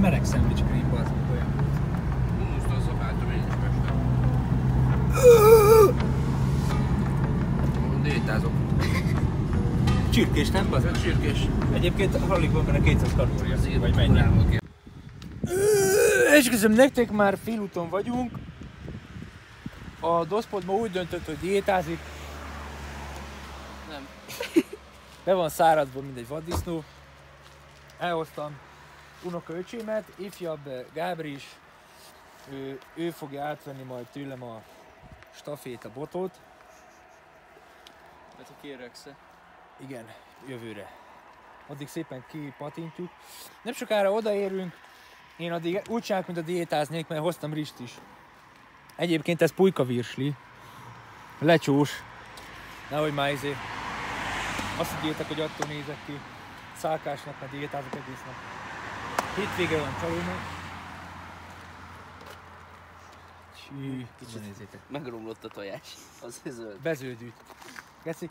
merek szendvics cream az olyan. Humusztól szopáltam én is mestem. Diétázok. Csirkés, nem bazd? Csirkés. Egyébként alig van benne 200 kalória. Vagy mennyi. És köszönöm nektek, már félúton vagyunk. A Doszpot ma úgy döntött, hogy diétázik. Nem. Be van száradva, mint egy vaddisznó. Elhoztam unokaöcsémet, ifjabb Gábor is. Ő fogja átvenni majd tőlem a stafétabotot. Hát a kéreksze. Igen, jövőre. Addig szépen kipatintjuk. Nem sokára odaérünk. Én addig úgy csinálok, mint a diétáznék, mert hoztam rist is. Egyébként ez pulykavirsli. Lecsós. Nehogy már izé. Azt higgyétek, hogy attól nézek ki. Szálkásnak, mert diétázok egész nap. Hétvége van csalónak. Kicsit megromlott a tojás. Az zöld. Beződült. Geci.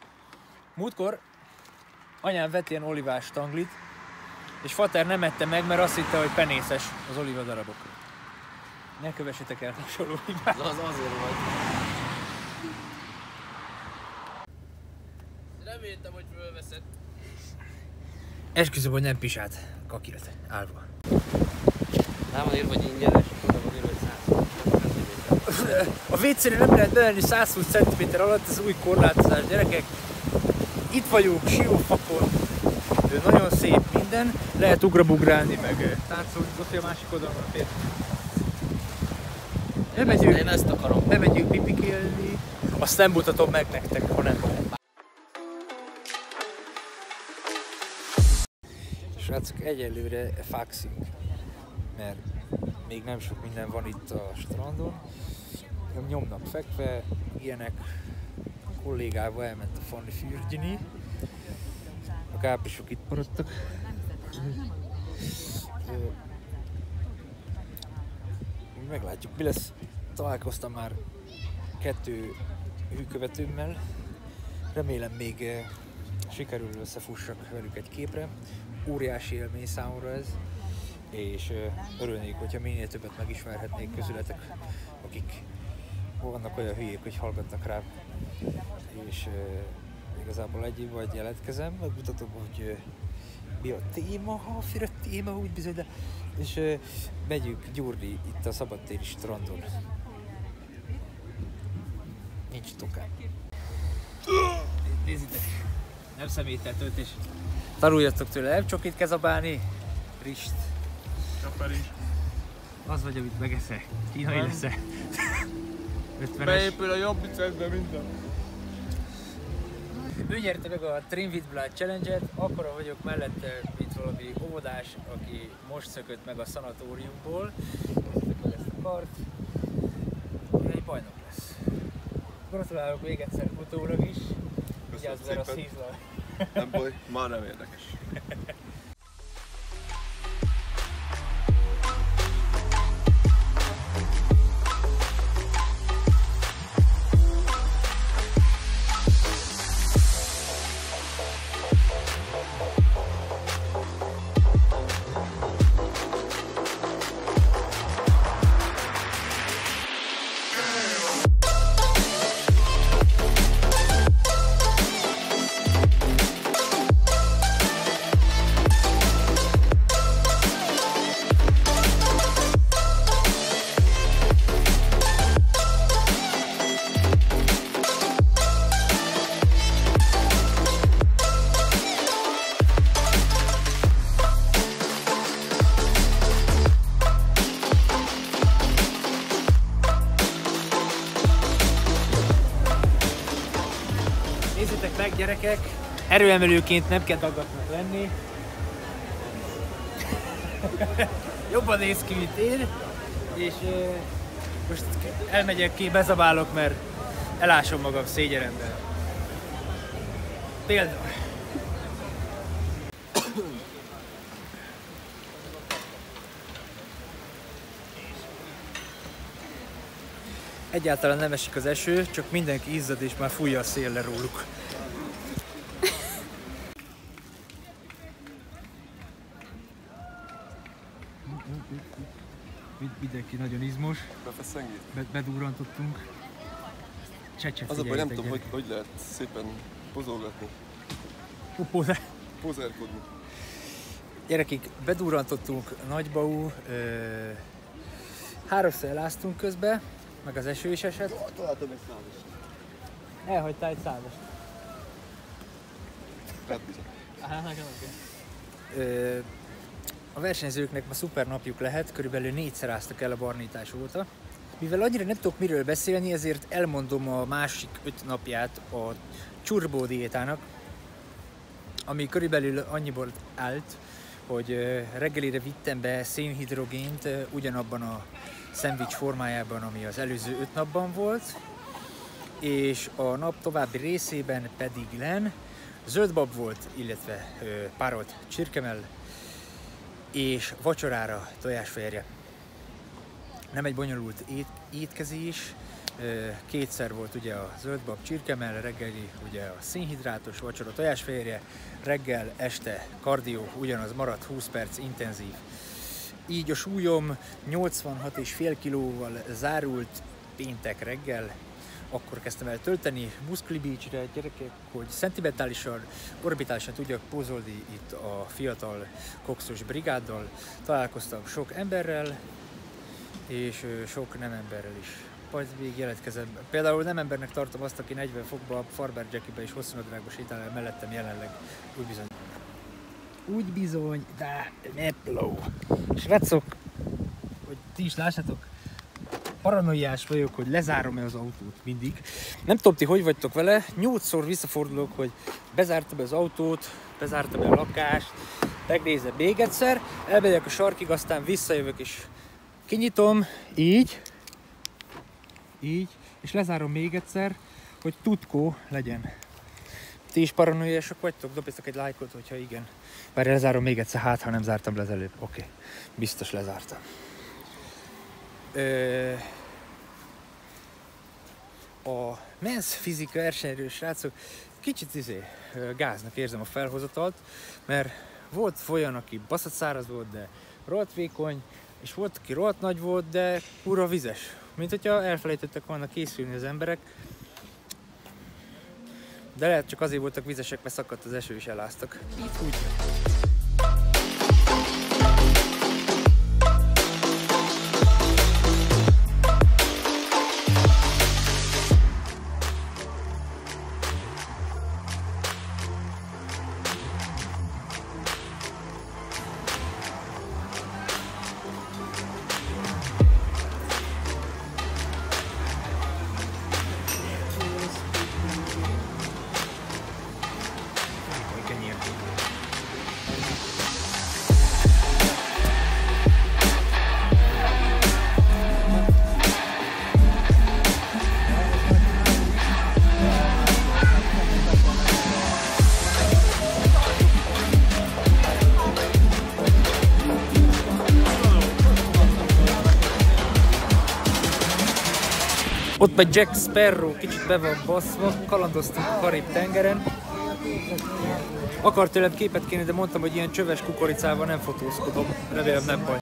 Múltkor anyám vett ilyen olivás stanglit, és fater nem ette meg, mert azt hitte, hogy penészes az oliva darabok. Ne kövessetek el hasonló hibát. Az azért volt. Reméltem, hogy fölveszed. Esküszöm, hogy nem pisált a kakirat állva. Rá van írva, hogy ingyenes, oda van írva, hogy 120 cm. A WC-re nem lehet belenni 120 cm alatt, ez új korlátozás, gyerekek. Itt vagyunk, Siófokon. Nagyon szép minden, lehet ugrabugrálni, meg táncolni, ott a másik oldalon a fél. Bemegyünk, én ezt akarom. Bemegyünk pipikélni. Azt nem mutatom meg nektek, ha nem van. Srácok, egyelőre fákszünk, mert még nem sok minden van itt a strandon. Nyomnak fekve, ilyenek. A kollégával elment a Fanni fürdjeni. A kápisok itt maradtak. Meglátjuk, mi lesz. Találkoztam már 2 hűkövetőmmel. Remélem még sikerül összefussak velük egy képre. Óriási élmény számomra ez. És örülnék, hogyha minél többet megismerhetnék közületek, akik vannak olyan hülyék, hogy hallgatnak rám. És igazából egy évvel jelentkezem, megmutatom, hogy mi a téma, ha fél a téma, úgy bizony, de... És megyünk gyúrni itt a szabadtéri strandon. Nincs tokám. Nézzétek, nem személytel töltés. Tanuljatok tőle, nem csokit kell zabálni. Rist. Csaparist. Az vagy, amit megeszek. Kínai leszel. 50-es. Beépül a jobb icedbe minden. Ő nyerte meg a Trim with Blood Challenge-et, akkora vagyok mellette, mint valami óvodás, aki most szökött meg a szanatóriumból. Nézzük meg ezt a kart. Egy bajnok lesz. Gratulálok még egyszer utólag is. Vigyázz, mert az hízlal. Nem baj, már nem érdekes. Gyerekek, erőemelőként nem kell daggatnak lenni. Jobban néz ki, mint én. És most elmegyek ki, bezabálok, mert elásom magam szégyenemben. Példa. Egyáltalán nem esik az eső, csak mindenki izzad és már fújja a szél le róluk. Mindenki nagyon izmos. Befeszengít? Bedurrantottunk. Csecset. Az a baj, nem tudom, hogy lehet szépen pozolgatni. Pozerkodni. Gyerekek, bedurrantottunk Nagybaú, háromszor eláztunk közben, meg az eső is esett. Találtam egy százast. Elhagytál egy százast. Hát bizony. A versenyzőknek ma szuper napjuk lehet, körülbelül 4-szer áztak el a barnítás óta. Mivel annyira nem tudok miről beszélni, ezért elmondom a másik 5 napját a Turbo diétának, ami körülbelül annyiból állt, hogy reggelire vittem be szénhidrogént ugyanabban a szendvics formájában, ami az előző 5 napban volt, és a nap további részében pedig zöldbab volt, illetve párolt csirkemell, és vacsorára tojásfehérje. Nem egy bonyolult étkezés, kétszer volt ugye a zöldbab csirkemell, reggeli ugye a szénhidrátos, vacsora tojásfehérje, reggel, este kardió, ugyanaz maradt, 20 perc intenzív. Így a súlyom 86,5 kilóval zárult péntek reggel, akkor kezdtem el tölteni Muscle Beachre, gyerekek, hogy szentimentálisan, orbitálisan tudjak pozolni itt a fiatal kokszos brigáddal. Találkoztam sok emberrel, és sok nem emberrel is. Majd még jelentkezem. Például nem embernek tartom azt, aki 40 fokba, farmer jackibe és hosszú nadrágba sétál el mellettem jelenleg. Úgy bizony. Úgy bizony, de nepló. Srácok, hogy ti is lássatok, paranoiás vagyok, hogy lezárom-e az autót mindig. Nem tudom, ti hogy vagytok vele, 8-szor visszafordulok, hogy bezártam az autót, bezártam a lakást, megnézem még egyszer, elmegyek a sarkig, aztán visszajövök és kinyitom, így, és lezárom még egyszer, hogy tutkó legyen. Ti is paranoiások vagytok? Dobjátok egy lájkot, hogyha igen. Már lezárom még egyszer, hát ha nem zártam le az előbb. Oké, biztos lezártam. A men's fizika versenyről, srácok, kicsit gáznak érzem a felhozatalt, mert volt olyan, aki baszott száraz volt, de rohadt vékony, és volt, aki rohadt nagy volt, de kurva vizes. Mint hogyha elfelejtettek volna készülni az emberek, de lehet csak azért voltak vizesek, mert szakadt az eső és eláztak. Itt úgy. Ott meg Jack Sparrow kicsit be van baszva, kalandoztunk a Karib-tengeren. Akart tőlem képet kérni, de mondtam, hogy ilyen csöves kukoricával nem fotózkodom. Remélem nem baj.